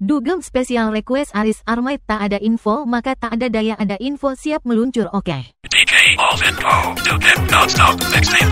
Dugem Special Request Aris Armaita tak ada info maka tak ada daya ada info siap meluncur oke. DK of info Dugem non-stop mixtape.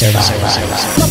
survive.